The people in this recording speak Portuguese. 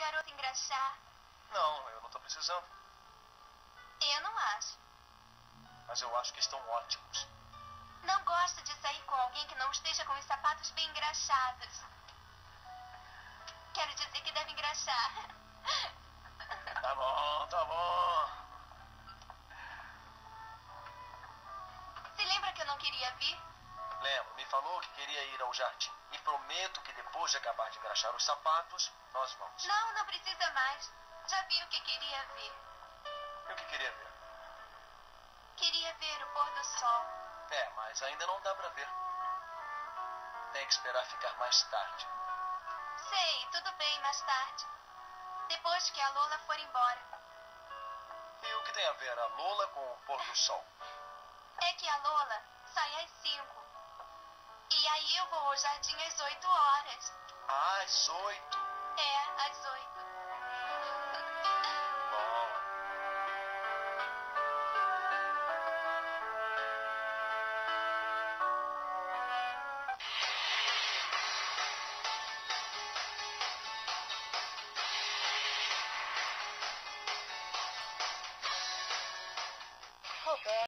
garota engraxar? Não, eu não tô precisando. Eu não acho. Mas eu acho que estão ótimos. Não gosto de sair com alguém que não esteja com os sapatos bem engraxados. Quero dizer que deve engraxar. Tá bom, tá bom. Você lembra que eu não queria vir? Lembro, me falou que queria ir ao jardim. E prometo que depois de acabar de engraxar os sapatos, nós vamos. Não, não precisa mais. Já vi o que queria ver. E o que queria ver? Queria ver o pôr do sol. É, mas ainda não dá pra ver. Tem que esperar ficar mais tarde. Sei, tudo bem, mais tarde. Depois que a Lola for embora. E o que tem a ver a Lola com o pôr do sol? É que a Lola sai às 5. E aí eu vou ao jardim às 8 horas. Às 8? É, às 8.